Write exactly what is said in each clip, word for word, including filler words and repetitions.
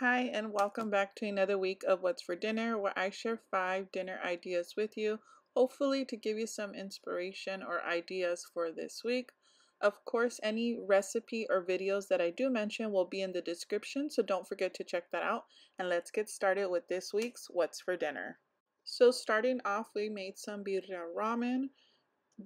Hi, and welcome back to another week of What's for Dinner, where I share five dinner ideas with you, hopefully to give you some inspiration or ideas for this week. Of course, any recipe or videos that I do mention will be in the description, so don't forget to check that out. And let's get started with this week's What's for Dinner. So starting off, we made some birria ramen.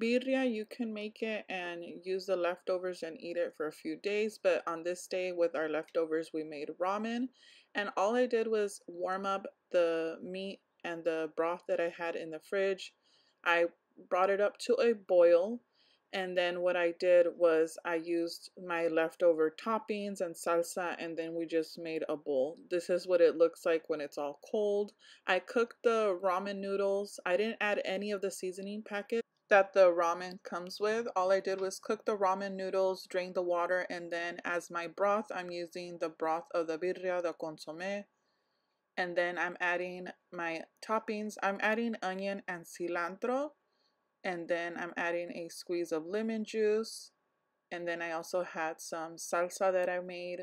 Birria, you can make it and use the leftovers and eat it for a few days, but on this day with our leftovers we made ramen, and all I did was warm up the meat and the broth that I had in the fridge. I brought it up to a boil, and then what I did was I used my leftover toppings and salsa, and then we just made a bowl. This is what it looks like when it's all cold. I cooked the ramen noodles. I didn't add any of the seasoning packets that the ramen comes with. All I did was cook the ramen noodles, drain the water, and then as my broth, I'm using the broth of the birria de consomé, and then I'm adding my toppings. I'm adding onion and cilantro, and then I'm adding a squeeze of lemon juice, and then I also had some salsa that I made,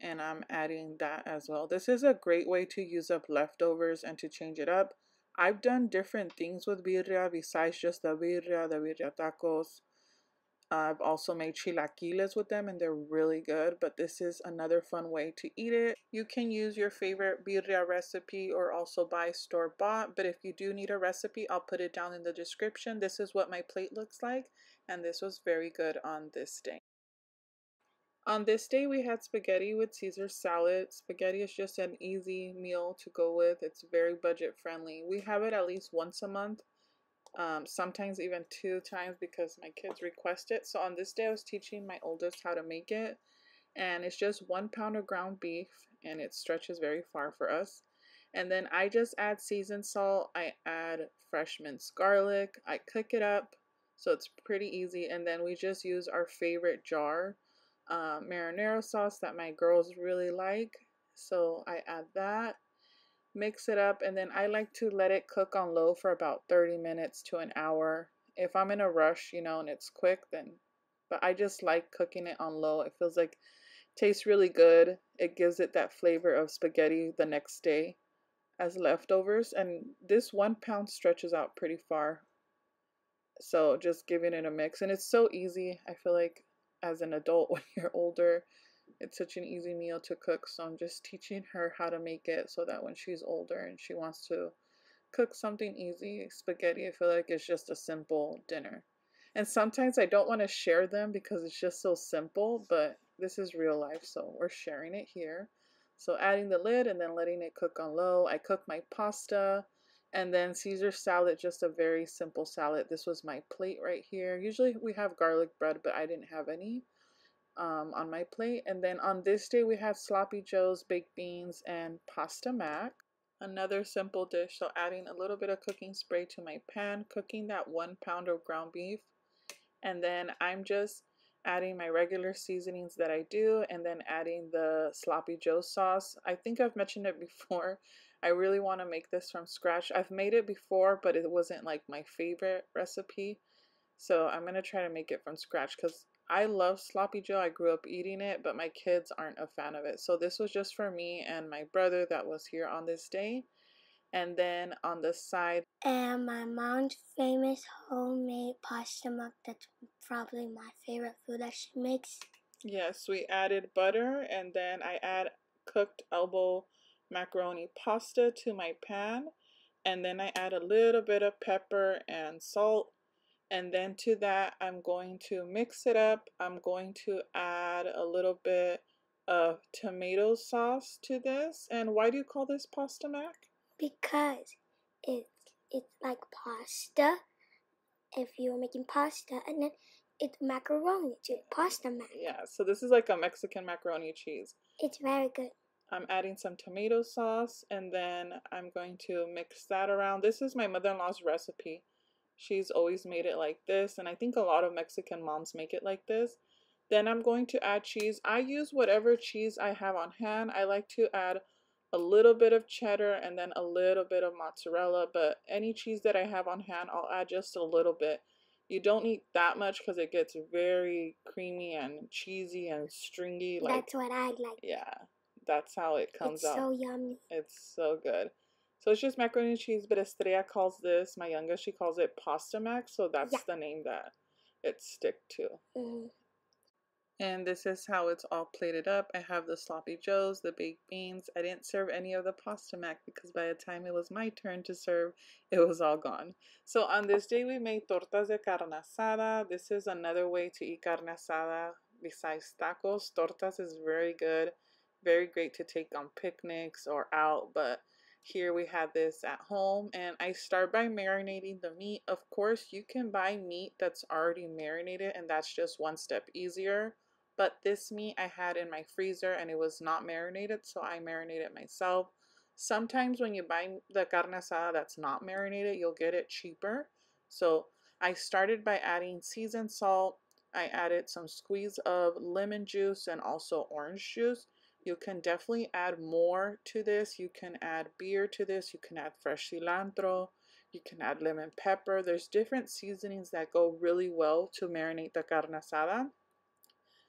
and I'm adding that as well. This is a great way to use up leftovers and to change it up. I've done different things with birria besides just the birria, the birria tacos. I've also made chilaquiles with them, and they're really good, but this is another fun way to eat it. You can use your favorite birria recipe or also buy store-bought, but if you do need a recipe, I'll put it down in the description. This is what my plate looks like, and this was very good on this day. On this day, we had spaghetti with Caesar salad. Spaghetti is just an easy meal to go with. It's very budget friendly. We have it at least once a month, um, sometimes even two times because my kids request it. So on this day, I was teaching my oldest how to make it. And it's just one pound of ground beef, and it stretches very far for us. And then I just add seasoned salt. I add fresh minced garlic. I cook it up, so it's pretty easy. And then we just use our favorite jar. Uh, marinara sauce that my girls really like, so I add that, mix it up, and then I like to let it cook on low for about thirty minutes to an hour. If I'm in a rush, you know, and it's quick, then, but I just like cooking it on low. It feels like it tastes really good. It gives it that flavor of spaghetti the next day as leftovers, and this one pound stretches out pretty far, so just giving it a mix, and it's so easy. I feel like as an adult, when you're older, it's such an easy meal to cook, so I'm just teaching her how to make it so that when she's older and she wants to cook something easy, spaghetti, I feel like it's just a simple dinner. And sometimes I don't want to share them because it's just so simple, but this is real life, so we're sharing it here. So adding the lid and then letting it cook on low. I cook my pasta. And then Caesar salad, just a very simple salad. This was my plate right here. Usually we have garlic bread, but I didn't have any um, on my plate. And then on this day, we have sloppy joes, baked beans, and pasta mac. Another simple dish. So adding a little bit of cooking spray to my pan, cooking that one pound of ground beef. And then I'm just adding my regular seasonings that I do, and then adding the sloppy joe sauce. I think I've mentioned it before. I really want to make this from scratch. I've made it before, but it wasn't like my favorite recipe. So I'm going to try to make it from scratch because I love sloppy joe. I grew up eating it, but my kids aren't a fan of it. So this was just for me and my brother that was here on this day. And then on the side, and my mom's famous homemade pasta mac. That's probably my favorite food that she makes. Yes, we added butter, and then I add cooked elbow macaroni pasta to my pan, and then I add a little bit of pepper and salt, and then to that I'm going to mix it up. I'm going to add a little bit of tomato sauce to this. And why do you call this pasta mac? Because it, it's like pasta if you were making pasta, and then it's macaroni to pasta mac. Yeah, so this is like a Mexican macaroni cheese. It's very good. I'm adding some tomato sauce, and then I'm going to mix that around. This is my mother-in-law's recipe. She's always made it like this, and I think a lot of Mexican moms make it like this. Then I'm going to add cheese. I use whatever cheese I have on hand. I like to add a little bit of cheddar and then a little bit of mozzarella, but any cheese that I have on hand, I'll add just a little bit. You don't need that much because it gets very creamy and cheesy and stringy. Like, that's what I like. Yeah. that's how it comes out. It's so yummy. It's so good. So it's just macaroni and cheese, but Estrella calls this, my youngest, she calls it pasta mac, so that's yeah. the name that it stick to. Mm-hmm. And this is how it's all plated up. I have the sloppy joes, the baked beans. I didn't serve any of the pasta mac because by the time it was my turn to serve, it was all gone. So on this day, we made tortas de carne asada. This is another way to eat carne asada besides tacos. Tortas is very good, very great to take on picnics or out, but here we have this at home, and I start by marinating the meat. Of course, you can buy meat that's already marinated, and that's just one step easier. But this meat I had in my freezer, and it was not marinated, so I marinated myself. Sometimes when you buy the carne asada that's not marinated, you'll get it cheaper. So I started by adding seasoned salt. I added some squeeze of lemon juice and also orange juice. You can definitely add more to this. You can add beer to this. You can add fresh cilantro. You can add lemon pepper. There's different seasonings that go really well to marinate the carne asada.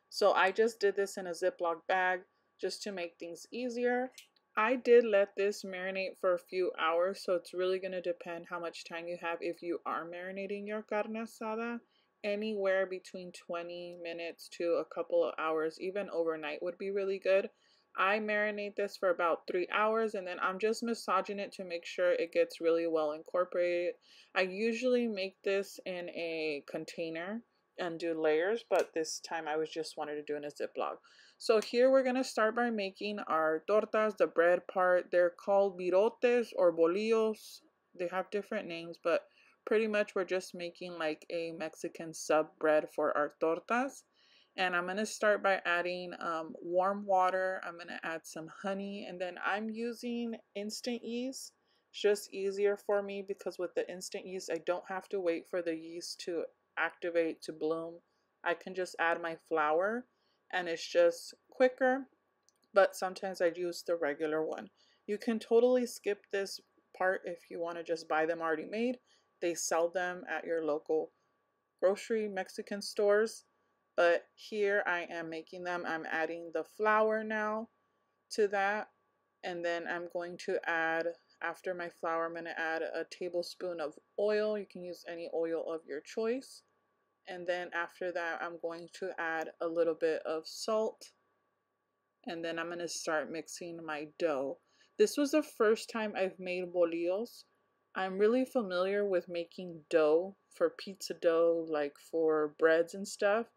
So I just did this in a Ziploc bag just to make things easier. I did let this marinate for a few hours, so it's really going to depend how much time you have if you are marinating your carne asada. Anywhere between twenty minutes to a couple of hours, even overnight would be really good. I marinate this for about three hours and then I'm just massaging it to make sure it gets really well incorporated. I usually make this in a container and do layers, but this time I was just wanted to do in a Ziploc. So here we're going to start by making our tortas, the bread part. They're called birotes or bolillos. They have different names, but pretty much we're just making like a Mexican sub bread for our tortas. And I'm going to start by adding um, warm water. I'm going to add some honey, and then I'm using instant yeast. It's just easier for me because with the instant yeast I don't have to wait for the yeast to activate to bloom. I can just add my flour and it's just quicker, but sometimes I use the regular one. You can totally skip this part if you want to just buy them already made. They sell them at your local grocery Mexican stores, but here I am making them. I'm adding the flour now to that, and then I'm going to add, after my flour, I'm going to add a tablespoon of oil. You can use any oil of your choice. And then after that, I'm going to add a little bit of salt, and then I'm going to start mixing my dough. This was the first time I've made bolillos. I'm really familiar with making dough for pizza dough, like for breads and stuff.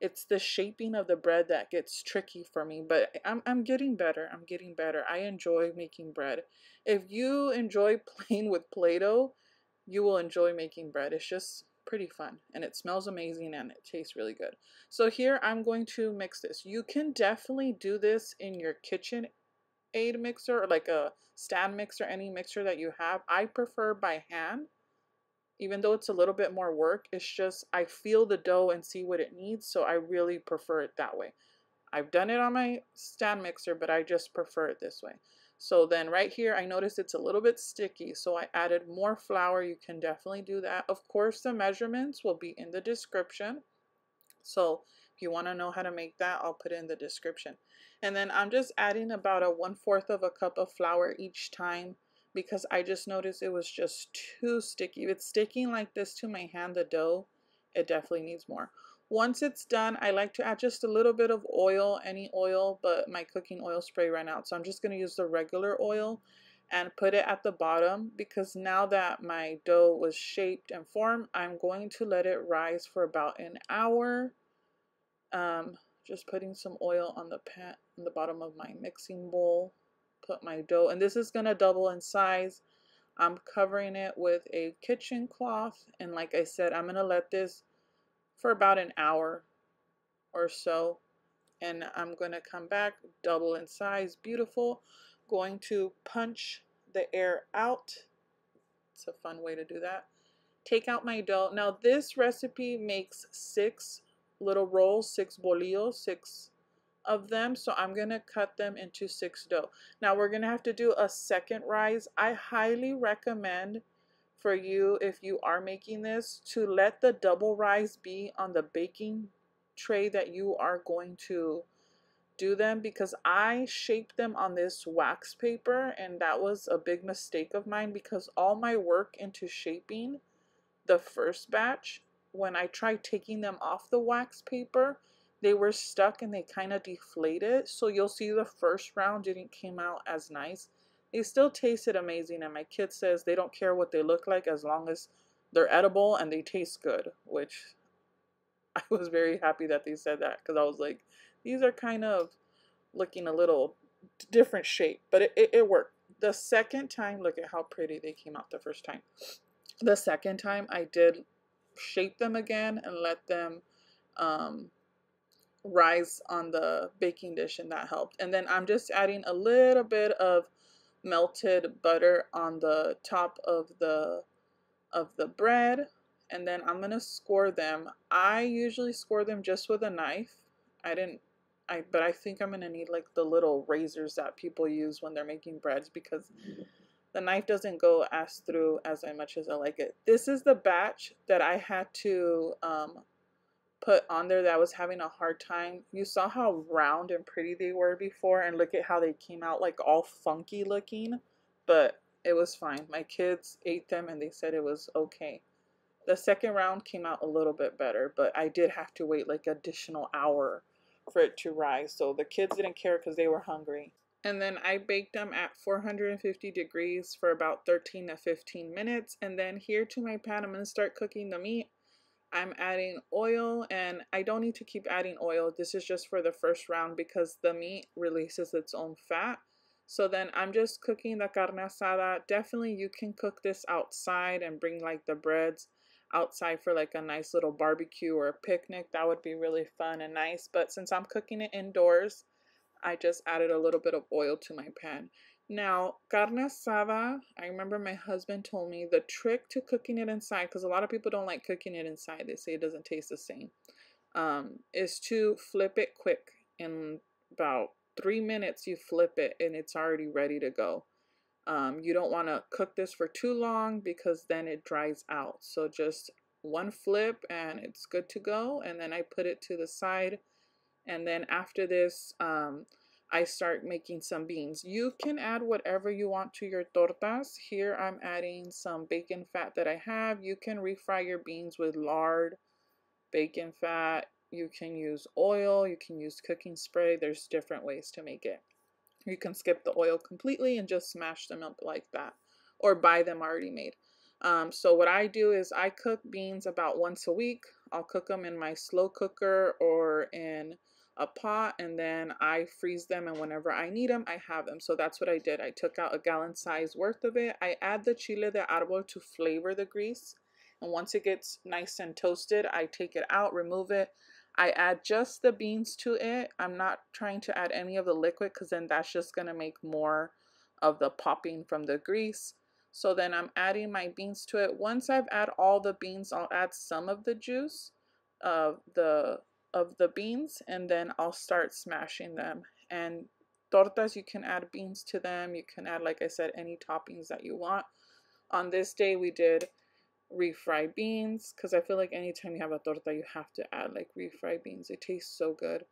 It's the shaping of the bread that gets tricky for me, but I'm, I'm getting better. I'm getting better. I enjoy making bread. If you enjoy playing with Play-Doh, you will enjoy making bread. It's just pretty fun, and it smells amazing, and it tastes really good. So here I'm going to mix this. You can definitely do this in your kitchen aid mixer or like a stand mixer, any mixer that you have. I prefer by hand, even though it's a little bit more work. It's just I feel the dough and see what it needs, so I really prefer it that way. I've done it on my stand mixer, but I just prefer it this way. So then right here I noticed it's a little bit sticky, so I added more flour. You can definitely do that. Of course, the measurements will be in the description, so you want to know how to make that, I'll put it in the description. And then I'm just adding about a one-fourth of a cup of flour each time because I just noticed it was just too sticky. If it's sticking like this to my hand, the dough, it definitely needs more. Once it's done, I like to add just a little bit of oil, any oil, but my cooking oil spray ran out, so I'm just going to use the regular oil and put it at the bottom because now that my dough was shaped and formed, I'm going to let it rise for about an hour. Um, just putting some oil on the pan, on the bottom of my mixing bowl, put my dough, and this is going to double in size. I'm covering it with a kitchen cloth, and like I said, I'm going to let this for about an hour or so, and I'm going to come back, double in size, beautiful. Going to punch the air out. It's a fun way to do that. Take out my dough. Now this recipe makes six little rolls, six bolillos, six of them, so I'm gonna cut them into six dough. Now we're gonna have to do a second rise. I highly recommend for you, if you are making this, to let the double rise be on the baking tray that you are going to do them because I shaped them on this wax paper, and that was a big mistake of mine because all my work into shaping the first batch, when I tried taking them off the wax paper, they were stuck and they kind of deflated. So you'll see the first round didn't come out as nice. They still tasted amazing, and my kid says they don't care what they look like as long as they're edible and they taste good, which I was very happy that they said that, because I was like, these are kind of looking a little different shape, but it, it, it worked. The second time, look at how pretty they came out the first time. The second time I did shape them again and let them um, rise on the baking dish, and that helped. And then I'm just adding a little bit of melted butter on the top of the of the bread, and then I'm gonna score them. I usually score them just with a knife. I didn't I but I think I'm gonna need like the little razors that people use when they're making breads, because the knife doesn't go as through as much as I like it. This is the batch that I had to um, put on there that I was having a hard time. You saw how round and pretty they were before, and look at how they came out like all funky looking, but it was fine. My kids ate them and they said it was okay. The second round came out a little bit better, but I did have to wait like an additional hour for it to rise. So the kids didn't care because they were hungry. And then I baked them at four hundred fifty degrees for about thirteen to fifteen minutes. And then here to my pan, I'm gonna start cooking the meat. I'm adding oil, and I don't need to keep adding oil. This is just for the first round because the meat releases its own fat. So then I'm just cooking the carne asada. Definitely you can cook this outside and bring like the breads outside for like a nice little barbecue or a picnic. That would be really fun and nice. But since I'm cooking it indoors, I just added a little bit of oil to my pan. Now, carne asada, I remember my husband told me the trick to cooking it inside, because a lot of people don't like cooking it inside. They say it doesn't taste the same, um, is to flip it quick. In about three minutes, you flip it and it's already ready to go. Um, you don't want to cook this for too long because then it dries out. So just one flip and it's good to go. And then I put it to the side. And then after this, um, I start making some beans. You can add whatever you want to your tortas. Here I'm adding some bacon fat that I have. You can refry your beans with lard, bacon fat. You can use oil. You can use cooking spray. There's different ways to make it. You can skip the oil completely and just smash them up like that, or buy them already made. Um, so what I do is I cook beans about once a week. I'll cook them in my slow cooker or in a pot, and then I freeze them, and whenever I need them, I have them. So that's what I did. I took out a gallon size worth of it. I add the chile de arbol to flavor the grease, and once it gets nice and toasted, I take it out, remove it. I add just the beans to it. I'm not trying to add any of the liquid because then that's just going to make more of the popping from the grease. So then I'm adding my beans to it. Once I've added all the beans, I'll add some of the juice of the of the beans, and then I'll start smashing them. And tortas, you can add beans to them. You can add, like I said, any toppings that you want. On this day, we did refried beans because I feel like anytime you have a torta, you have to add like refried beans. It tastes so good,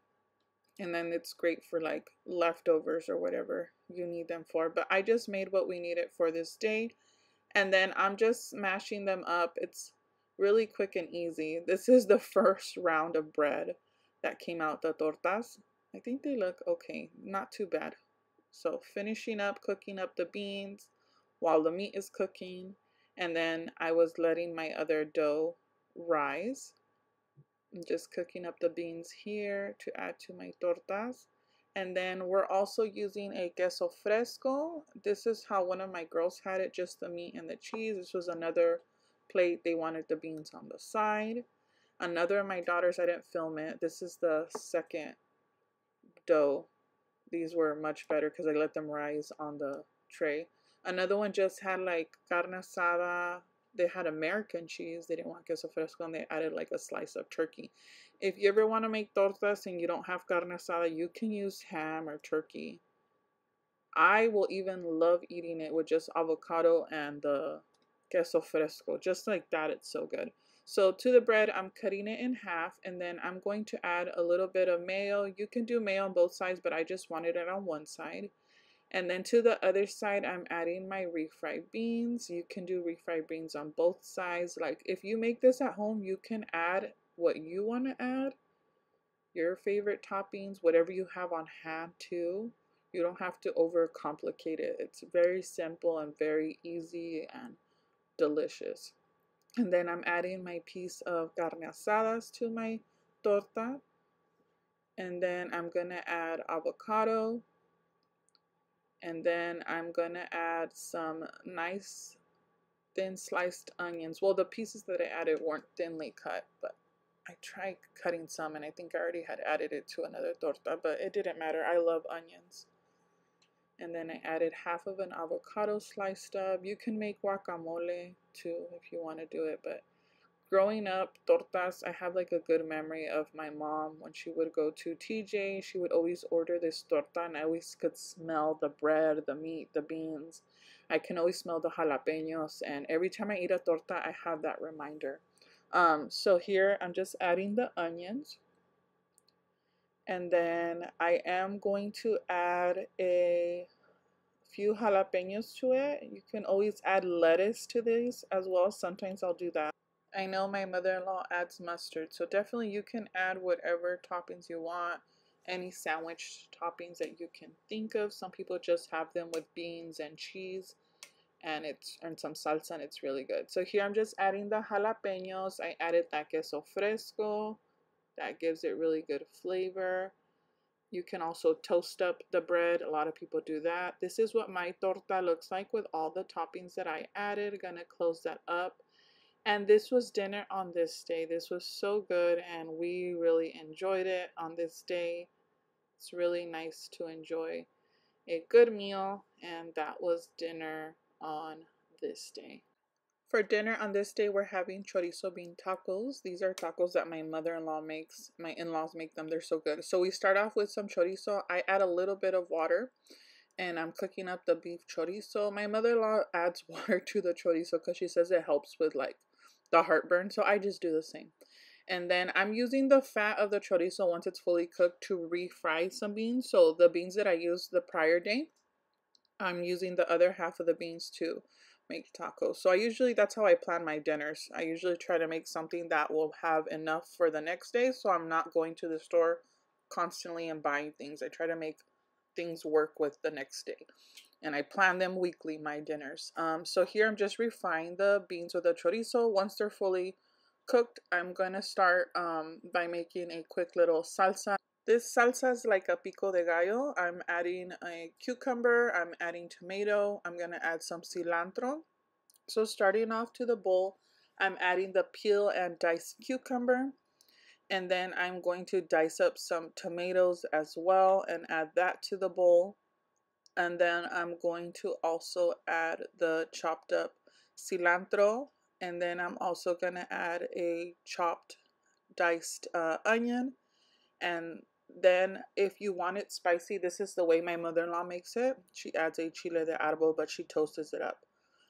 and then it's great for like leftovers or whatever you need them for. But I just made what we needed for this day, and then I'm just smashing them up. It's really quick and easy. This is the first round of bread that came out, the tortas. I think they look okay, not too bad. So finishing up cooking up the beans while the meat is cooking. And then I was letting my other dough rise. I'm just cooking up the beans here to add to my tortas. And then we're also using a queso fresco. This is how one of my girls had it, just the meat and the cheese. This was another plate. They wanted the beans on the side. Another of my daughters, I didn't film it. This is the second dough. These were much better because I let them rise on the tray. Another one just had like carne asada. They had American cheese. They didn't want queso fresco, and they added like a slice of turkey. If you ever want to make tortas and you don't have carne asada, you can use ham or turkey. I will even love eating it with just avocado and the queso fresco. Just like that, it's so good. So to the bread, I'm cutting it in half, and then I'm going to add a little bit of mayo. You can do mayo on both sides, but I just wanted it on one side. And then to the other side, I'm adding my refried beans. You can do refried beans on both sides. Like, if you make this at home, you can add what you want to add, your favorite toppings, whatever you have on hand too. You don't have to overcomplicate it. It's very simple and very easy and delicious. And then I'm adding my piece of carne asadas to my torta. And then I'm going to add avocado. And then I'm going to add some nice thin sliced onions. Well, the pieces that I added weren't thinly cut, but I tried cutting some, and I think I already had added it to another torta, but it didn't matter. I love onions. And then I added half of an avocado sliced up. You can make guacamole too if you want to do it. But growing up, tortas, I have like a good memory of my mom. When she would go to T J, she would always order this torta, and I always could smell the bread, the meat, the beans. I can always smell the jalapenos, and every time I eat a torta, I have that reminder. Um, so here I'm just adding the onions. And then I am going to add a few jalapenos to it. You can always add lettuce to these as well. Sometimes I'll do that. I know my mother-in-law adds mustard, so definitely you can add whatever toppings you want, any sandwich toppings that you can think of. Some people just have them with beans and cheese and it's and some salsa, and it's really good. So here I'm just adding the jalapenos. I added that queso fresco. That gives it really good flavor. You can also toast up the bread. A lot of people do that. This is what my torta looks like with all the toppings that I added. Gonna close that up. And this was dinner on this day. This was so good, and we really enjoyed it on this day. It's really nice to enjoy a good meal, and that was dinner on this day. For dinner on this day, we're having chorizo bean tacos. These are tacos that my mother-in-law makes. My in-laws make them. They're so good. So we start off with some chorizo. I add a little bit of water, and I'm cooking up the beef chorizo. My mother-in-law adds water to the chorizo because she says it helps with like the heartburn. So I just do the same. And then I'm using the fat of the chorizo once it's fully cooked to refry some beans. So the beans that I used the prior day, I'm using the other half of the beans too. Make tacos. So I usually, that's how I plan my dinners. I usually try to make something that will have enough for the next day, so I'm not going to the store constantly and buying things. I try to make things work with the next day, and I plan them weekly, my dinners. Um, so here I'm just refrying the beans with the chorizo. Once they're fully cooked, I'm going to start um, by making a quick little salsa. This salsa is like a pico de gallo. I'm adding a cucumber, I'm adding tomato, I'm going to add some cilantro. So starting off to the bowl, I'm adding the peel and diced cucumber. And then I'm going to dice up some tomatoes as well and add that to the bowl. And then I'm going to also add the chopped up cilantro. And then I'm also going to add a chopped diced uh, onion. And then if you want it spicy, this is the way my mother-in-law makes it. She adds a chile de arbol, but she toasts it up.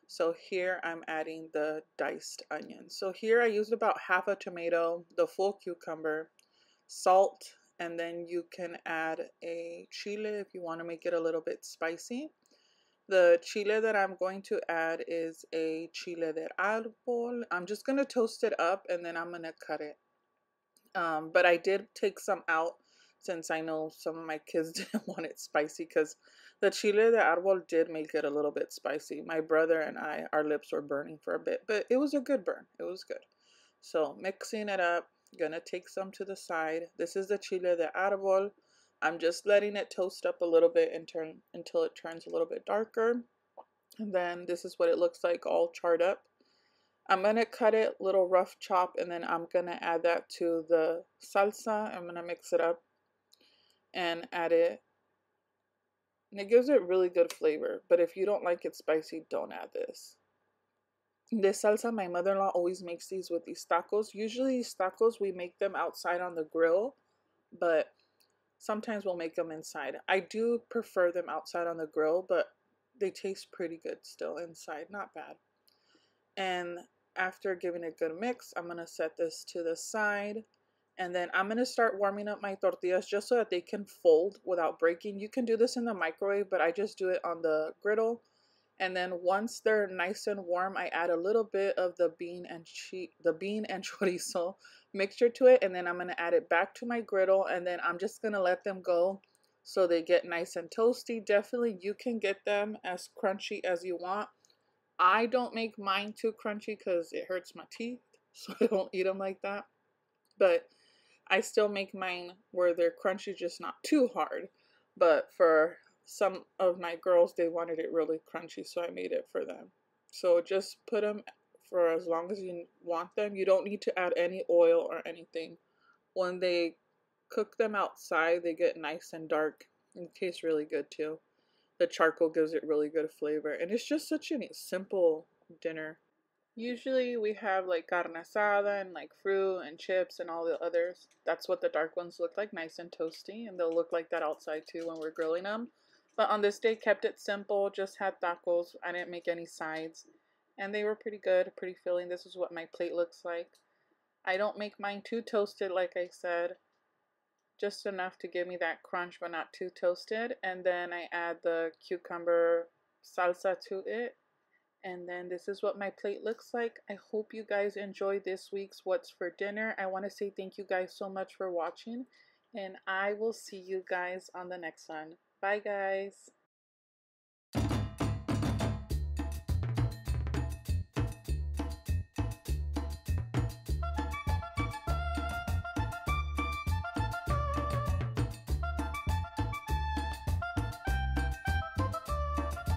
So here I'm adding the diced onion. So here I used about half a tomato, the full cucumber, salt, and then you can add a chile if you want to make it a little bit spicy. The chile that I'm going to add is a chile de arbol. I'm just going to toast it up, and then I'm going to cut it. Um, but I did take some out since I know some of my kids didn't want it spicy, because the chile de arbol did make it a little bit spicy. My brother and I, our lips were burning for a bit, but it was a good burn. It was good. So mixing it up, gonna take some to the side. This is the chile de arbol. I'm just letting it toast up a little bit and turn until it turns a little bit darker. And then this is what it looks like all charred up. I'm going to cut it, little rough chop, and then I'm going to add that to the salsa. I'm going to mix it up and add it. And it gives it really good flavor, but if you don't like it spicy, don't add this. This salsa, my mother-in-law always makes these with these tacos. Usually these tacos, we make them outside on the grill, but sometimes we'll make them inside. I do prefer them outside on the grill, but they taste pretty good still inside. Not bad. And After giving it a good mix, I'm going to set this to the side. And then I'm going to start warming up my tortillas just so that they can fold without breaking. You can do this in the microwave, but I just do it on the griddle. And then once they're nice and warm, I add a little bit of the bean and cheese, the bean and chorizo mixture to it. And then I'm going to add it back to my griddle. And then I'm just going to let them go so they get nice and toasty. Definitely you can get them as crunchy as you want. I don't make mine too crunchy because it hurts my teeth. So I don't eat them like that. But I still make mine where they're crunchy, just not too hard. But for some of my girls, they wanted it really crunchy, so I made it for them. So just put them for as long as you want them. You don't need to add any oil or anything. When they cook them outside, they get nice and dark. It tastes really good too. The charcoal gives it really good flavor, and it's just such a simple dinner. Usually we have like carne asada and like fruit and chips and all the others. That's what the dark ones look like, nice and toasty, and they'll look like that outside too when we're grilling them. But on this day, kept it simple, just had tacos. I didn't make any sides. And they were pretty good, pretty filling. This is what my plate looks like. I don't make mine too toasted, like I said. Just enough to give me that crunch, but not too toasted. And then I add the cucumber salsa to it. And then this is what my plate looks like. I hope you guys enjoyed this week's What's for Dinner. I want to say thank you guys so much for watching. And I will see you guys on the next one. Bye guys.